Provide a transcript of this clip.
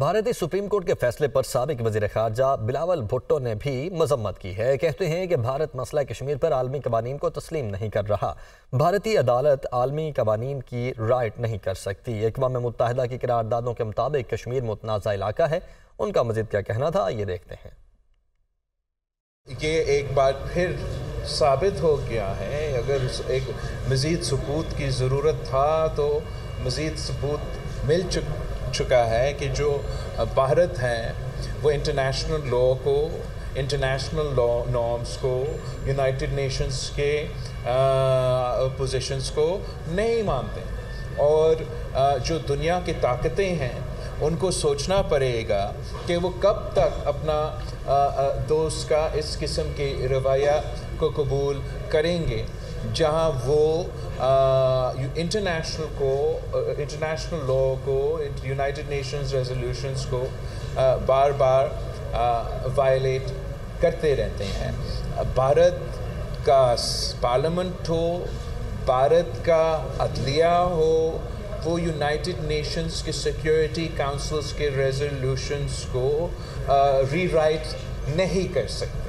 भारतीय supreme court के फैसले पर साबिक वजीर खारजा बिलावल भुट्टो ने भी मजम्मत की है। कहते हैं कि भारत मसला कश्मीर पर आलमी कवानीन को तस्लीम नहीं कर रहा। भारतीय अदालत आलमी कवानीन की राइट नहीं कर सकती। अक़वाम मुत्तहिदा की करारदादों के मुताबिक कश्मीर मुतनाज़ा इलाका है। उनका मज़ीद क्या कहना था, ये देखते हैं। ये एक बार फिर साबित हो गया है, अगर एक मज़ीद सबूत की ज़रूरत था तो मज़ीद सबूत मिल चुका है कि जो भारत हैं वो इंटरनेशनल लॉ को, इंटरनेशनल लॉ नॉर्म्स को, यूनाइटेड नेशंस के पोजीशंस को नहीं मानते। और जो दुनिया की ताकतें हैं उनको सोचना पड़ेगा कि वो कब तक अपना दोस्त का इस किस्म की रवैया को कबूल करेंगे, जहाँ वो इंटरनेशनल लॉ को, यूनाइटेड नेशंस रेजोल्यूशंस को बार बार वायलेट करते रहते हैं। भारत का पार्लियामेंट हो, भारत का अदलिया हो, वो यूनाइटेड नेशंस के सिक्योरिटी काउंसिल्स के रेजोल्यूशंस को रीराइट नहीं कर सकते।